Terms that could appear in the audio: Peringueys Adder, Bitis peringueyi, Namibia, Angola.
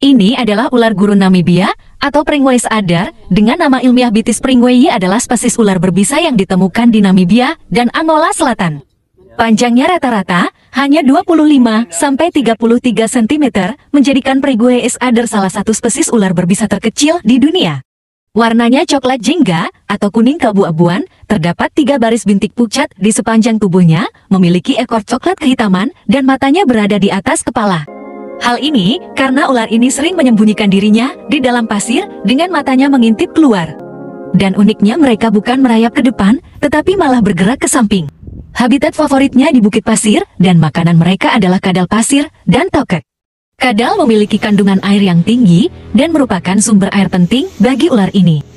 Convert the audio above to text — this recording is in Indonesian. Ini adalah ular gurun Namibia, atau Peringueys Adder, dengan nama ilmiah Bitis peringueyi adalah spesies ular berbisa yang ditemukan di Namibia dan Angola Selatan. Panjangnya rata-rata hanya 25-33 cm, menjadikan Peringueys Adder salah satu spesies ular berbisa terkecil di dunia. Warnanya coklat jingga, atau kuning keabu-abuan, terdapat 3 baris bintik pucat di sepanjang tubuhnya, memiliki ekor coklat kehitaman, dan matanya berada di atas kepala. Hal ini karena ular ini sering menyembunyikan dirinya di dalam pasir dengan matanya mengintip keluar. Dan uniknya mereka bukan merayap ke depan, tetapi malah bergerak ke samping. Habitat favoritnya di bukit pasir, dan makanan mereka adalah kadal pasir dan tokek. Kadal memiliki kandungan air yang tinggi dan merupakan sumber air penting bagi ular ini.